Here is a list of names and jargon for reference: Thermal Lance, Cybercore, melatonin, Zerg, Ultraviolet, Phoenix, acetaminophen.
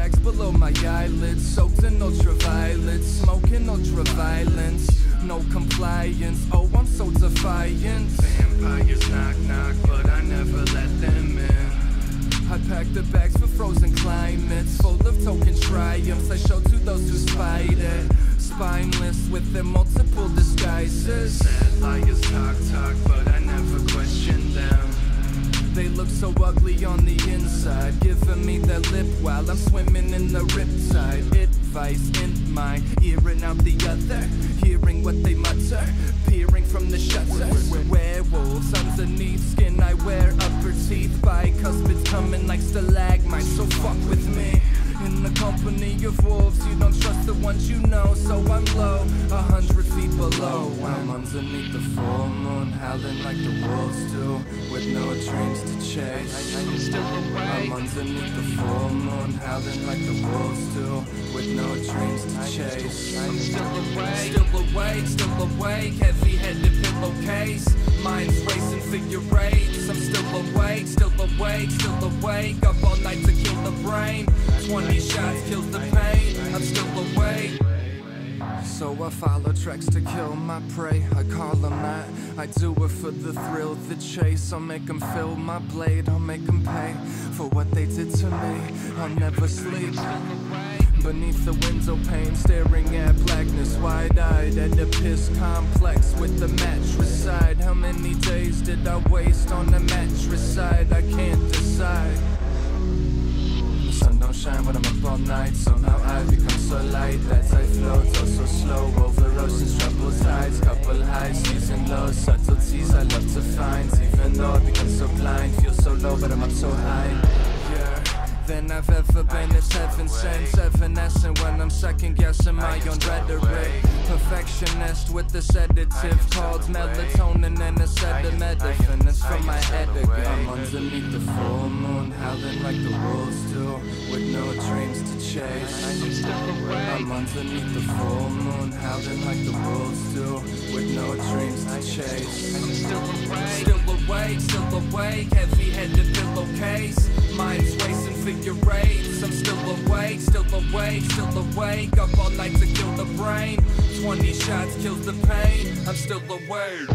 bags below my eyelids, soaked in ultraviolet, smoking ultraviolence. No compliance, oh I'm so defiant. Vampires knock knock, but I never let them in. I packed the bags for frozen climates, full of token triumphs I show to those who spite it. Spineless with their multiple disguises. Sad liars talk talk, but I never question them. They look so ugly on the inside, giving me their lip while I'm swimming in the riptide. Advice in mine, earing out the other, hearing what they mutter, peering from the shutters. Werewolves underneath skin, I wear upper teeth, bicuspids coming like stalagmites, so fuck with me. In the company of wolves, you don't trust the ones you know, so I'm low, 100 feet below. I'm underneath the full moon, howling like the wolves do, with no dreams to chase. I'm underneath the full moon, howling like the wolves do, with no dreams to chase. I'm still awake, heavy-headed pillowcase. Mind's racing figure eights. I'm still awake, up all night to kill the brain. 20 shots kills the pain, I'm still awake. So I follow tracks to kill my prey, I call them that. I do it for the thrill, the chase. I'll make them feel my blade, I'll make them pay for what they did to me. I'll never sleep. Beneath the window pane, staring at blackness, wide-eyed at the piss complex with the mattress side. How many days did I waste on the mattress side? I can't decide. The sun don't shine when I'm up all night, so now I become so light that I float oh so slow over oceans, trouble tides, couple highs, season lows, subtleties I love to find. Even though I become so blind, feel so low, but I'm up so high. Than I've ever been, it's heaven sent, evanescent when I'm second guessing my own rhetoric. Perfectionist with the sedative called melatonin and a acetaminophen. It's from my headache. I'm underneath the full moon, howling like the wolves do, with no dreams to chase. I'm underneath the full moon, howling like the wolves do, with no dreams to chase. Still awake, heavy-headed pillowcase. Mind's racing figure eights. I'm still awake, up all night to kill the brain. 20 shots kills the pain, I'm still awake.